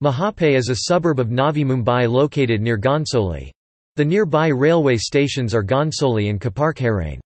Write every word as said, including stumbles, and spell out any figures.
Mahape is a suburb of Navi Mumbai located near Ghansoli. The nearby railway stations are Ghansoli and Koparkhairane.